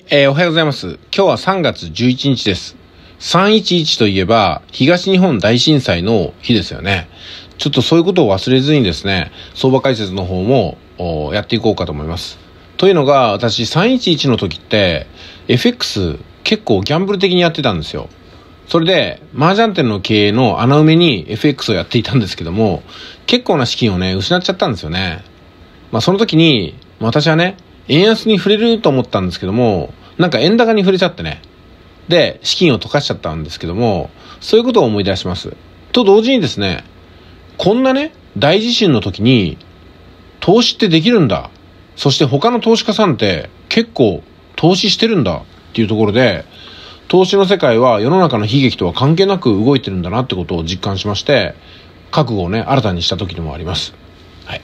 おはようございます。今日は3月11日です。311といえば東日本大震災の日ですよね。ちょっとそういうことを忘れずにですね、相場解説の方もやっていこうかと思います。というのが私311の時って FX 結構ギャンブル的にやってたんですよ。それで麻雀店の経営の穴埋めに FX をやっていたんですけども、結構な資金をね失っちゃったんですよね。その時に私はね円安に触れると思ったんですけども、なんか円高に触れちゃってね、で資金を溶かしちゃったんですけども、そういうことを思い出しますと同時にですね、こんなね大地震の時に投資ってできるんだ、そして他の投資家さんって結構投資してるんだっていうところで、投資の世界は世の中の悲劇とは関係なく動いてるんだなってことを実感しまして、覚悟をね新たにした時でもあります。はい、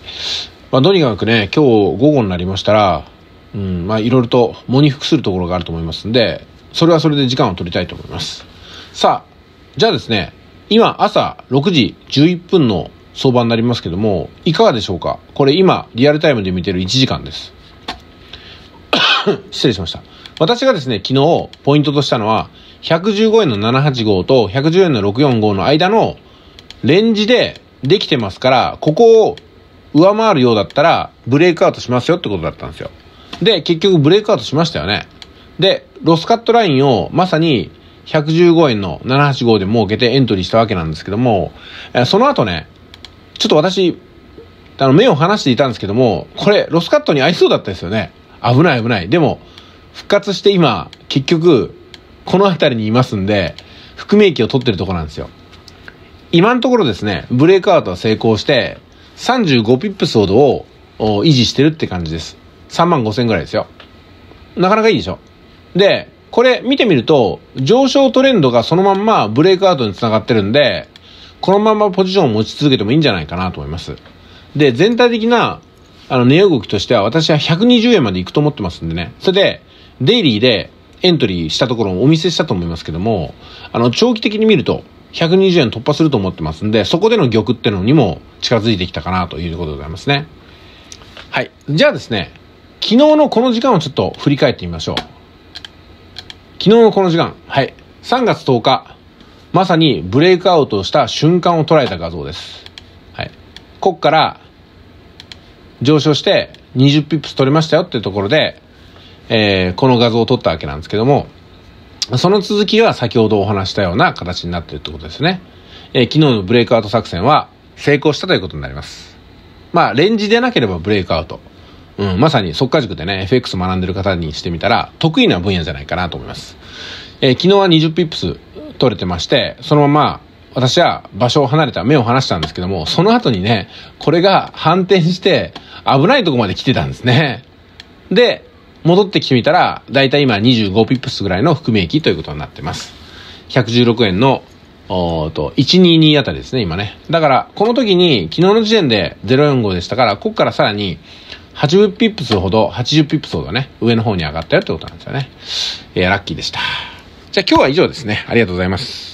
とにかくね今日午後になりましたらいろいろと喪に服するところがあると思いますんで、それはそれで時間を取りたいと思います。さあ、じゃあですね、今朝6時11分の相場になりますけども、いかがでしょうか。これ今リアルタイムで見てる1時間です失礼しました。私がですね昨日ポイントとしたのは115円の785と110円の645の間のレンジでできてますから、ここを上回るようだったらブレイクアウトしますよってことだったんですよ。で結局ブレイクアウトしましたよね。でロスカットラインをまさに115円の785で設けてエントリーしたわけなんですけども、その後ねちょっと私目を離していたんですけども、これロスカットに合いそうだったですよね。危ない危ない。でも復活して今結局この辺りにいますんで、含み益を取ってるところなんですよ。今のところですねブレイクアウトは成功して35ピップスほどを維持してるって感じです。35,000ぐらいですよ。なかなかいいでしょ。でこれ見てみると上昇トレンドがそのまんまブレイクアウトにつながってるんで、このままポジションを持ち続けてもいいんじゃないかなと思います。で全体的な値動きとしては私は120円まで行くと思ってますんでね。それでデイリーでエントリーしたところをお見せしたと思いますけども、長期的に見ると120円突破すると思ってますんで、そこでの玉ってのにも近づいてきたかなということでございますね。はい、じゃあですね昨日のこの時間をちょっと振り返ってみましょう。昨日のこの時間、はい、3月10日、まさにブレイクアウトした瞬間を捉えた画像です。はい、ここから上昇して20ピップス取れましたよっていうところで、この画像を撮ったわけなんですけども、その続きは先ほどお話したような形になっているってことですね。昨日のブレイクアウト作戦は成功したということになります。レンジでなければブレイクアウト。まさに速稼塾でね FX 学んでる方にしてみたら得意な分野じゃないかなと思います。昨日は20ピップス取れてまして、そのまま私は場所を離れた、目を離したんですけども、その後にねこれが反転して危ないとこまで来てたんですね。で戻ってきてみたらだいたい今25ピップスぐらいの含み益ということになってます。116円の122あたりですね今ね。だからこの時に昨日の時点で045でしたから、ここからさらに80ピップスほど、80ピップスほどね、上の方に上がったよってことなんですよね。ラッキーでした。じゃあ今日は以上ですね。ありがとうございます。